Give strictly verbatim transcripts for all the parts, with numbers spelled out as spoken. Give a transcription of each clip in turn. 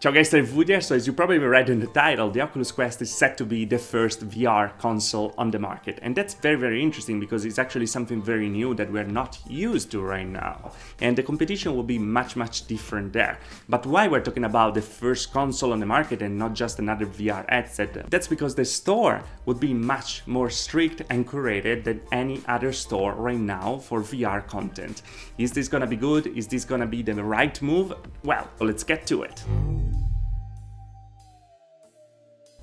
Ciao guys, Trevu here. So as you probably read in the title, the Oculus Quest is set to be the first V R console on the market. And that's very, very interesting because it's actually something very new that we're not used to right now. And the competition will be much, much different there. But why we're talking about the first console on the market and not just another V R headset? That's because the store would be much more strict and curated than any other store right now for V R content. Is this gonna be good? Is this gonna be the right move? Well, let's get to it.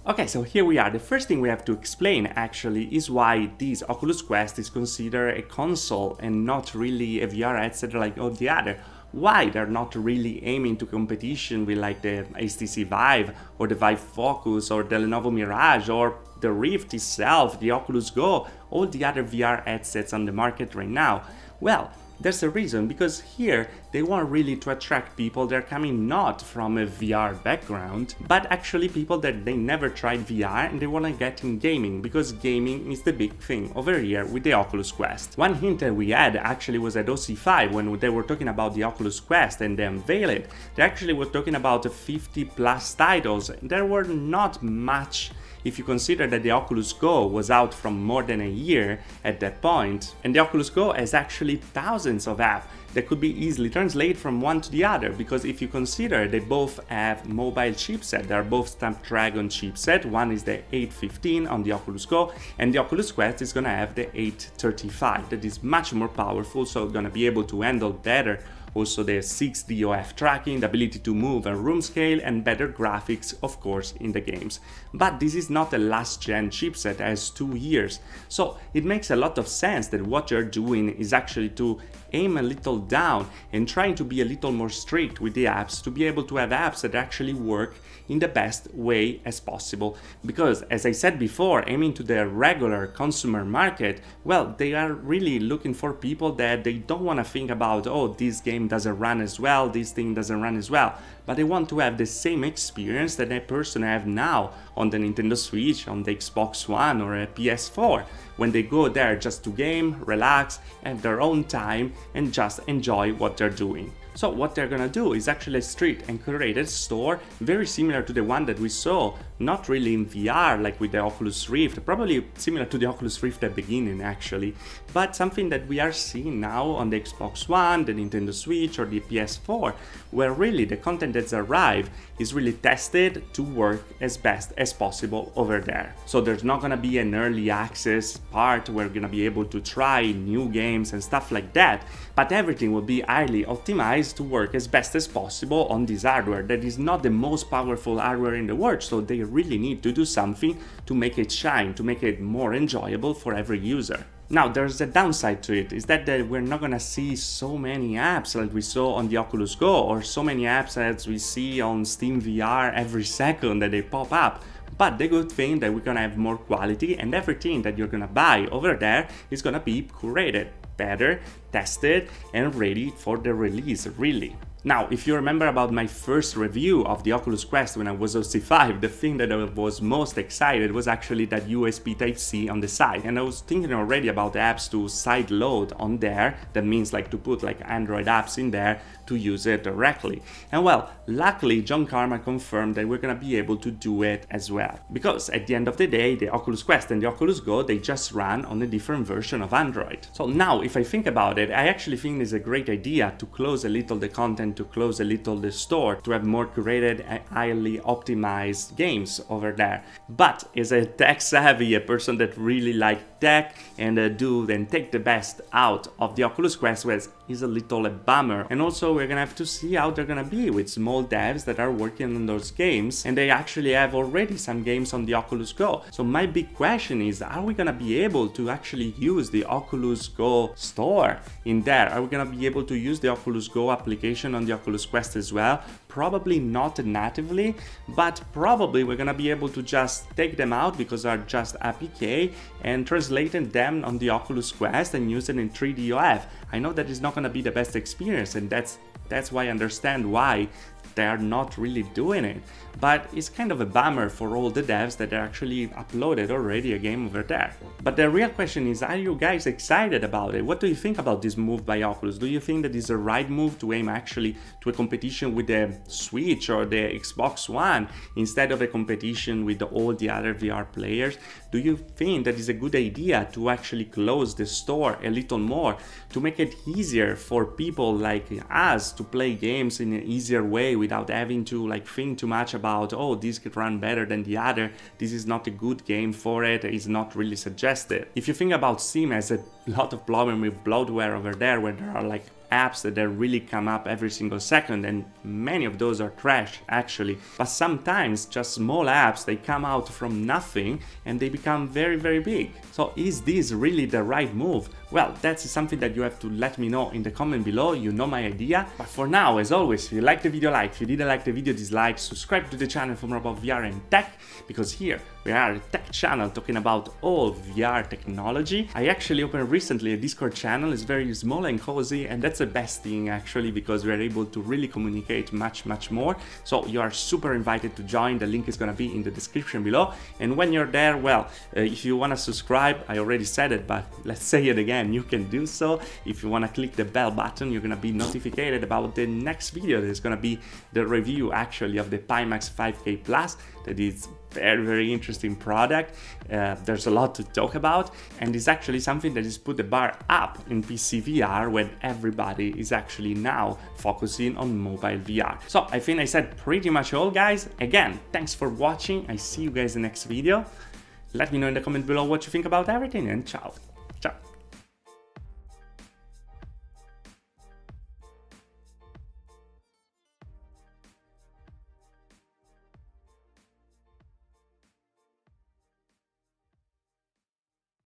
Okay, so here we are. The first thing we have to explain actually is why this Oculus Quest is considered a console and not really a V R headset like all the other. Why they're not really aiming to competition with like the H T C Vive or the Vive Focus or the Lenovo Mirage or the Rift itself, the Oculus Go, all the other V R headsets on the market right now. Well, there's a reason, because here they want really to attract people that are coming not from a V R background, but actually people that they never tried V R and they want to get in gaming, because gaming is the big thing over here with the Oculus Quest. One hint that we had actually was at O C five, when they were talking about the Oculus Quest and they unveiled it, they actually were talking about fifty plus titles. There were not much if you consider that the Oculus Go was out from more than a year at that point, and the Oculus Go has actually thousands of apps that could be easily translated from one to the other, because if you consider they both have mobile chipset, they are both Snapdragon chipset, one is the eight fifteen on the Oculus Go, and the Oculus Quest is gonna have the eight thirty-five, that is much more powerful, so gonna be able to handle better also the six D O F tracking, the ability to move and room scale, and better graphics, of course, in the games. But this is not a last-gen chipset, it has two years. So it makes a lot of sense that what you're doing is actually to aim a little down and trying to be a little more strict with the apps, to be able to have apps that actually work in the best way as possible. Because, as I said before, aiming to the regular consumer market, well, they are really looking for people that they don't want to think about, oh, this game doesn't run as well, this thing doesn't run as well, but they want to have the same experience that a person have now on the Nintendo Switch, on the Xbox One or a P S four, when they go there just to game, relax, have their own time and just enjoy what they're doing. So what they're gonna do is actually a strict and curated store, very similar to the one that we saw, not really in V R like with the Oculus Rift, probably similar to the Oculus Rift at the beginning actually, but something that we are seeing now on the Xbox One, the Nintendo Switch or the P S four, where really the content that's arrived is really tested to work as best as possible over there. So there's not gonna be an early access part where we're gonna be able to try new games and stuff like that, but everything will be highly optimized to work as best as possible on this hardware that is not the most powerful hardware in the world, so they really need to do something to make it shine, to make it more enjoyable for every user. Now, there's a downside to it, is that, that we're not gonna see so many apps like we saw on the Oculus Go, or so many apps as we see on Steam V R every second that they pop up. But the good thing that we're gonna have more quality, and everything that you're gonna buy over there is gonna be curated, better, tested and ready for the release, really. Now, if you remember about my first review of the Oculus Quest when I was O C five, the thing that I was most excited was actually that U S B Type C on the side. And I was thinking already about the apps to sideload on there, that means like to put like Android apps in there to use it directly. And well, luckily John Carmack confirmed that we're gonna be able to do it as well. Because at the end of the day, the Oculus Quest and the Oculus Go, they just run on a different version of Android. So now, if I think about it, I actually think it's a great idea to close a little the content, to close a little the store, to have more curated and highly optimized games over there. But as a tech savvy, a person that really likes tech and uh, do then take the best out of the Oculus Quest, which is a little a bummer. And also we're gonna have to see how they're gonna be with small devs that are working on those games, and they actually have already some games on the Oculus Go. So my big question is, are we gonna be able to actually use the Oculus Go store in there? Are we gonna be able to use the Oculus Go application on the Oculus Quest as well? Probably not natively, but probably we're gonna be able to just take them out because they're just A P K and translating them on the Oculus Quest and use it in three D O F. I know that it's not gonna be the best experience, and that's that's why I understand why they are not really doing it. But it's kind of a bummer for all the devs that actually uploaded already a game over there. But the real question is, are you guys excited about it? What do you think about this move by Oculus? Do you think that it's the right move to aim actually to a competition with the Switch or the Xbox One instead of a competition with all the other V R players? Do you think that it's a good idea to actually close the store a little more to make it easier for people like us to play games in an easier way without having to like think too much about About, oh, this could run better than the other, this is not a good game for it, it's not really suggested. If you think about Steam, has a lot of problem with bloatware over there, where there are like apps that really come up every single second, and many of those are trash actually. But sometimes just small apps, they come out from nothing and they become very very big. So is this really the right move? Well, that's something that you have to let me know in the comment below, you know my idea. But for now, as always, if you liked the video, like, if you didn't like the video, dislike, subscribe to the channel for more about V R and tech, because here we are a tech channel talking about all V R technology. I actually opened recently a Discord channel, it's very small and cozy, and that's That's the best thing actually, because we're able to really communicate much much more. So you are super invited to join, the link is gonna be in the description below. And when you're there, well, uh, if you want to subscribe, I already said it, but let's say it again, you can do so. If you want to click the bell button, you're gonna be notified about the next video. There's gonna be the review actually of the Pimax five K plus, that is very very interesting product. Uh, there's a lot to talk about, and it's actually something that has put the bar up in P C V R when everybody is actually now focusing on mobile V R. So I think I said pretty much all, guys. Again, thanks for watching, I see you guys in the next video. Let me know in the comment below what you think about everything, and ciao.